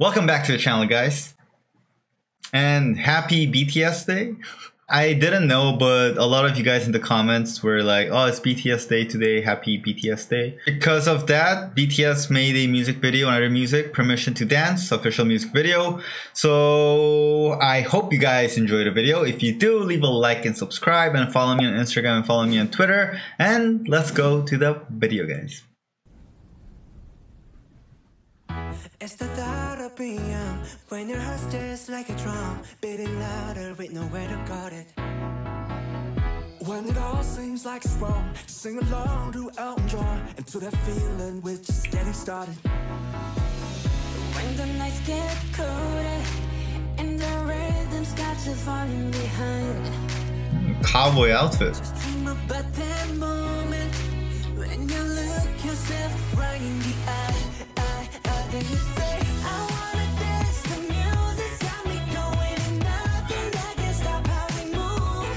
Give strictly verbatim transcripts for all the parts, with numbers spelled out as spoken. Welcome back to the channel, guys, and happy B T S day. I didn't know, but a lot of you guys in the comments were like, oh, it's B T S day today, happy B T S day. Because of that, B T S made a music video on their music, Permission to Dance, official music video. So I hope you guys enjoyed the video. If you do, leave a like and subscribe, and follow me on Instagram and follow me on Twitter. And let's go to the video, guys. It's the thought of being young, when your heart's just like a drum, beating louder with nowhere to guard it. When it all seems like it's wrong, sing along to Elton John, and to that feeling we're just getting started. When the nights get colder, and the rhythm's got you falling behind. Cowboy outfit. Just dream about that moment, when you look yourself right in the eye. Then you say, I wanna dance, the music's got me going, and nothing that can stop how we move.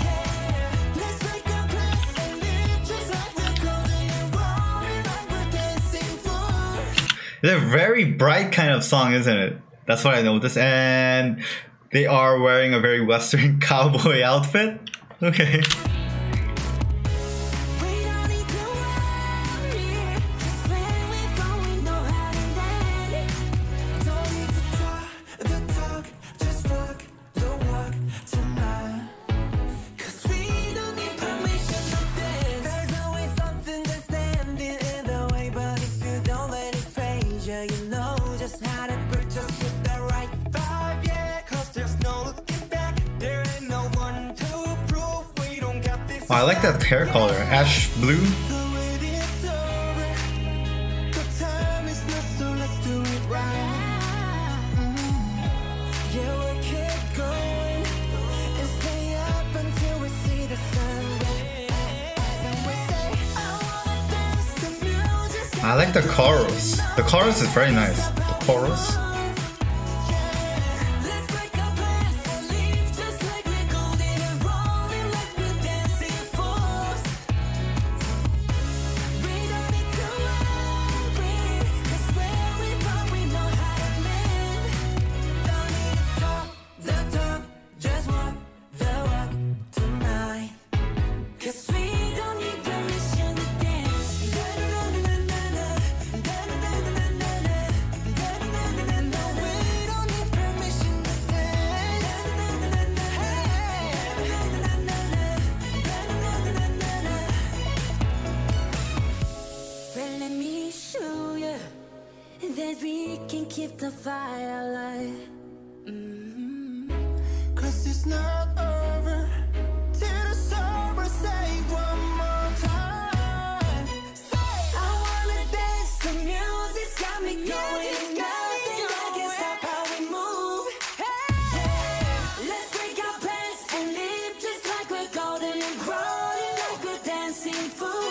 Yeah, let's make a place and live just like we're clothing and rolling like we're dancing for. It's a very bright kind of song, isn't it? That's what I noticed, and they are wearing a very Western cowboy outfit. Okay. Oh, I like that hair color, ash blue. I like the chorus. The chorus is very nice. The chorus. We can keep the fire alive. Mm-hmm. Cause it's not over till the summer, say one more time. Say, I wanna dance, the music's got me going, nothing like it's stop how we move. Hey. Yeah. Let's break our plans and live just like we're golden and rolling like we're dancing fools.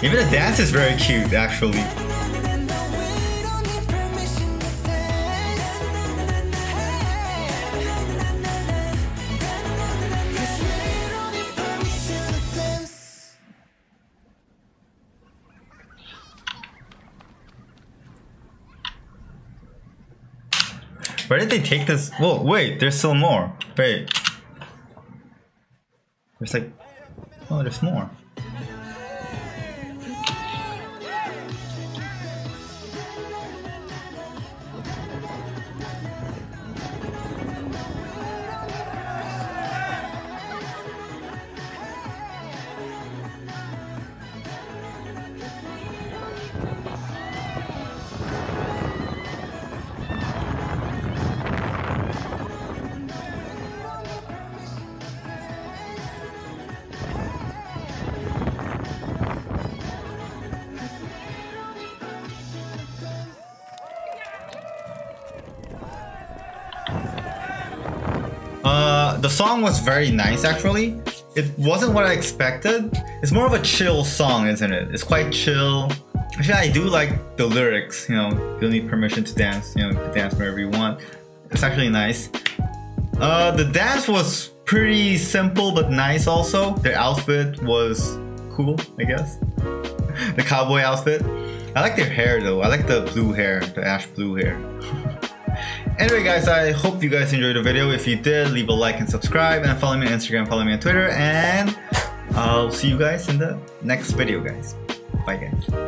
Even the dance is very cute, actually. Where did they take this? Whoa, wait, there's still more. Wait. There's like... Oh, there's more. The song was very nice, actually. It wasn't what I expected. It's more of a chill song, isn't it? It's quite chill. Actually, I do like the lyrics, you know, you'll need permission to dance, you know, you can dance wherever you want. It's actually nice. Uh, the dance was pretty simple but nice also. Their outfit was cool, I guess. The cowboy outfit. I like their hair though. I like the blue hair, the ash blue hair. Anyway guys, I hope you guys enjoyed the video. If you did, leave a like and subscribe, and follow me on Instagram, follow me on Twitter, and I'll see you guys in the next video guys. Bye guys.